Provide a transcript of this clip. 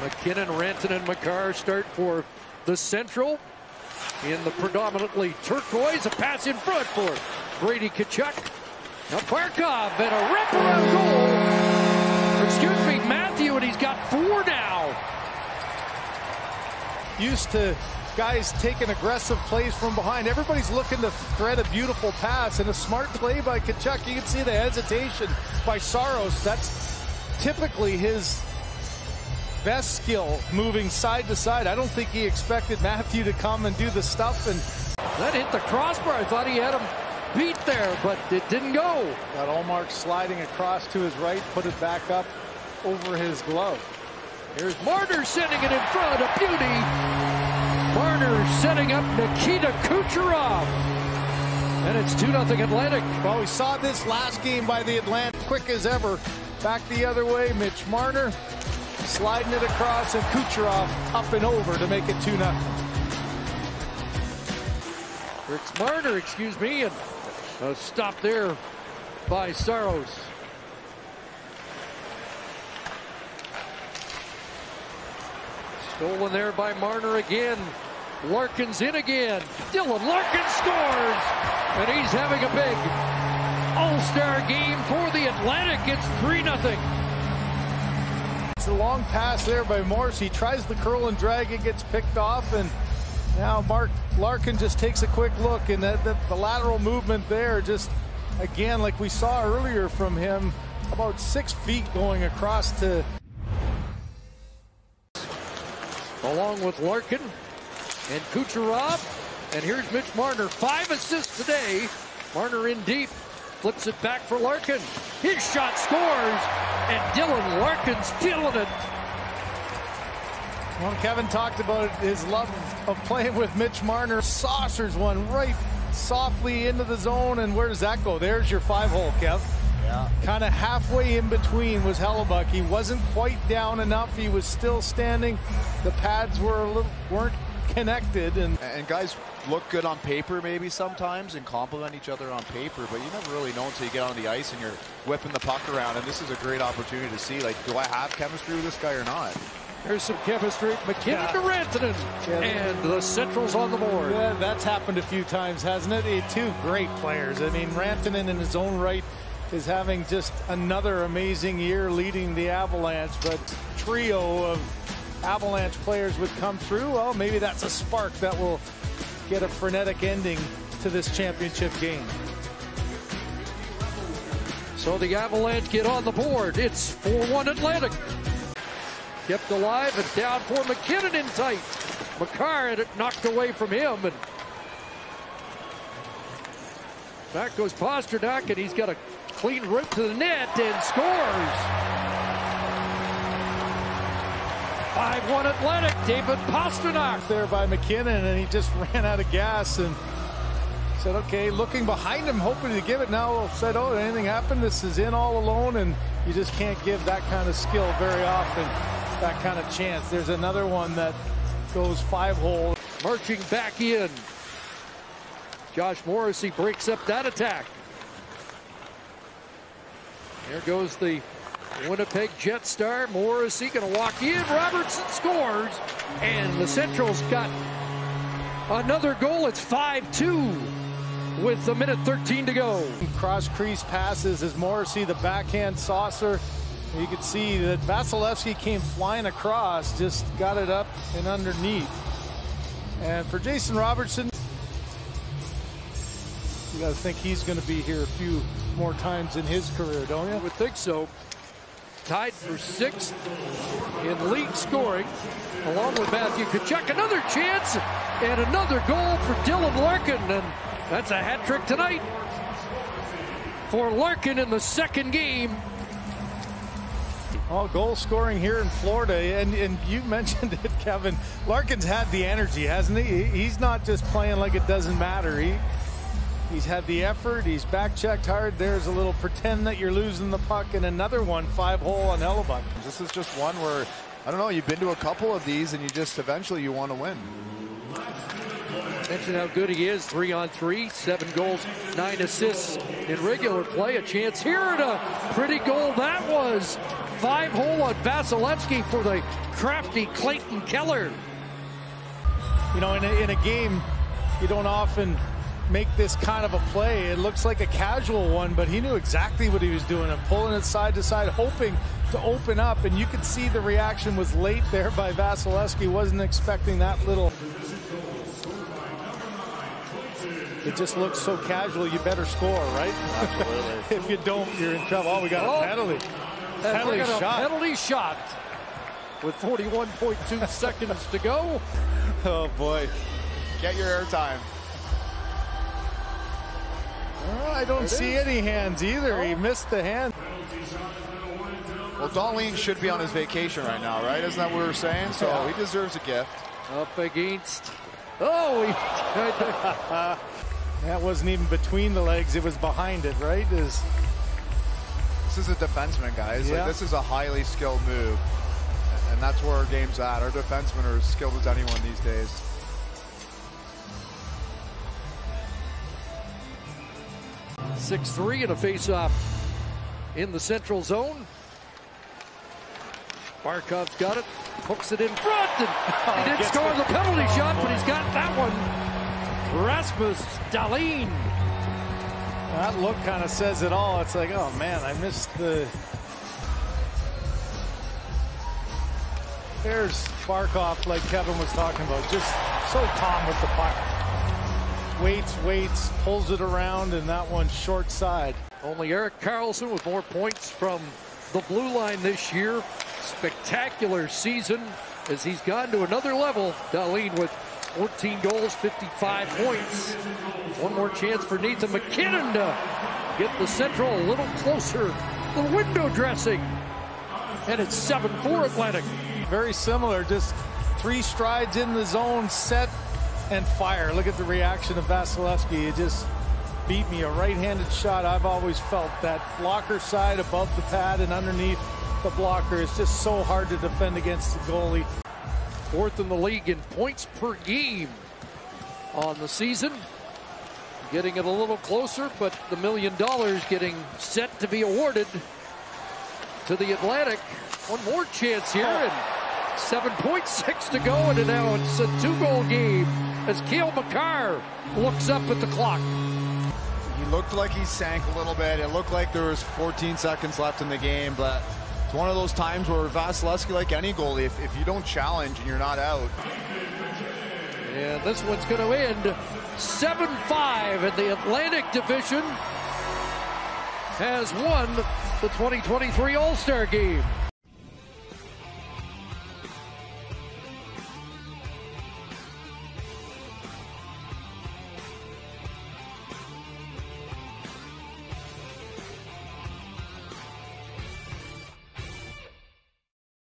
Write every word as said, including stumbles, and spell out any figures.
MacKinnon, Rantanen, and McCarr start for the Central. In the predominantly turquoise, a pass in front for Brady Tkachuk. Now Parkov and a rip-around goal. Excuse me, Matthew, and he's got four now. Used to guys taking aggressive plays from behind. Everybody's looking to thread a beautiful pass, and a smart play by Tkachuk. You can see the hesitation by Saros. That's typically his best skill, moving side to side. I don't think he expected Matthew to come and do the stuff, and that hit the crossbar. I thought he had him beat there, but it didn't go. Got Almark sliding across to his right, put it back up over his glove. Here's Marner sending it in front, a beauty. Marner setting up Nikita Kucherov, and it's two nothing Atlantic. Well, we saw this last game by the Atlantic, quick as ever. Back the other way, Mitch Marner sliding it across, and Kucherov up and over to make it two nothing. Rick Marner, excuse me, and a stop there by Saros. Stolen there by Marner again. Larkin's in again. Dylan Larkin scores, and he's having a big all-star game for the Atlantic. It's three nothing. A long pass there by Morse. He tries the curl and drag, it gets picked off, and now Mark Larkin just takes a quick look, and the, the, the lateral movement there, just again like we saw earlier from him, about six feet going across to along with Larkin and Kucherov, and here's Mitch Marner, five assists today. Marner in deep, flips it back for Larkin. His shot scores, and Dylan Larkin's feeling it. Well, Kevin talked about his love of playing with Mitch Marner. Saucers one right softly into the zone, and where does that go? There's your five-hole, Kev. Yeah. Kind of halfway in between was Hellebuyck. He wasn't quite down enough. He was still standing. The pads were a little, weren't connected, and and guys look good on paper maybe sometimes and compliment each other on paper, but you never really know until you get on the ice and you're whipping the puck around, and this is a great opportunity to see, like, do I have chemistry with this guy or not? There's some chemistry. MacKinnon to Rantanen, yeah. And the Central's on the board. Yeah, that's happened a few times, hasn't it? It two great players. I mean, Rantanen in his own right is having just another amazing year leading the Avalanche, but trio of Avalanche players would come through. Well, maybe that's a spark that will get a frenetic ending to this championship game. So the Avalanche get on the board. It's four one Atlantic. Kept alive and down for MacKinnon in tight. McCarr had it knocked away from him, and back goes Pasternak, and he's got a clean rip to the net and scores. five one Atlantic. David Pasternak there by MacKinnon, and he just ran out of gas and said, okay, looking behind him, hoping to give it. Now said, oh, anything happened? This is in all alone, and you just can't give that kind of skill very often, that kind of chance. There's another one that goes five-hole. Marching back in. Josh Morrissey breaks up that attack. There goes the Winnipeg Jet star. Morrissey going to walk in. Robertson scores, and the Central's got another goal. It's five two with a minute thirteen to go. Cross crease passes as Morrissey, the backhand saucer. You can see that Vasilevsky came flying across, just got it up and underneath. And for Jason Robertson, you got to think he's going to be here a few more times in his career, don't you? I would think so. Tied for sixth in league scoring, along with Matthew Tkachuk. Another chance and another goal for Dylan Larkin, and that's a hat trick tonight for Larkin in the second game. All goal scoring here in Florida, and and you mentioned it, Kevin. Larkin's had the energy, hasn't he? He's not just playing like it doesn't matter. He He's had the effort. He's back-checked hard. There's a little pretend that you're losing the puck, and another one, five-hole on Hellebuyck. This is just one where, I don't know, you've been to a couple of these, and you just eventually you want to win. Mention how good he is, three on three, seven goals, nine assists in regular play. A chance here and a pretty goal that was five-hole on Vasilevsky for the crafty Clayton Keller. You know, in a, in a game, you don't often make this kind of a play. It looks like a casual one, but he knew exactly what he was doing and pulling it side to side, hoping to open up. And you could see the reaction was late there by Vasilevsky. Wasn't expecting that little. It just looks so casual. You better score, right? Absolutely. If you don't, you're in trouble. Oh, we got oh, a penalty. Penalty shot. A penalty shot with forty-one point two seconds to go. Oh boy! Get your airtime. Well, I don't see any hands either. He missed the hand. Well, Dahlin should be on his vacation right now, right? Isn't that what we were saying? So yeah. He deserves a gift. Up against. Oh, he tried to... That wasn't even between the legs. It was behind it, right? Is this is a defenseman, guys. Yeah. Like, this is a highly skilled move, and that's where our game's at. Our defensemen are as skilled as anyone these days. six three in a face-off in the central zone. Barkov's got it, hooks it in front, and oh, he didn't score the, the penalty oh, shot, boy. But he's got that one. Rasmus Dahlin. That look kind of says it all. It's like, oh man, I missed the. There's Barkov, like Kevin was talking about, just so calm with the puck. Waits, waits, pulls it around, and that one short side. Only Eric Carlson with more points from the blue line this year. Spectacular season as he's gone to another level. Dahlin with fourteen goals, fifty-five points. One more chance for Nathan MacKinnon to get the Central a little closer. The window dressing, and it's seven four Atlantic. Very similar, just three strides in the zone, set, and fire. Look at the reaction of Vasilevsky. It just beat me. A right-handed shot. I've always felt that blocker side above the pad and underneath the blocker is just so hard to defend against the goalie. Fourth in the league in points per game on the season. Getting it a little closer, but the million dollars getting set to be awarded to the Atlantic. One more chance here, and seven point six to go, and now it's a two-goal game as Cale Makar looks up at the clock. He looked like he sank a little bit. It looked like there was fourteen seconds left in the game, but it's one of those times where Vasilevsky, like any goalie, if, if you don't challenge and you're not out. And this one's going to end seven five in the Atlantic Division. Has won the twenty twenty-three All-Star Game.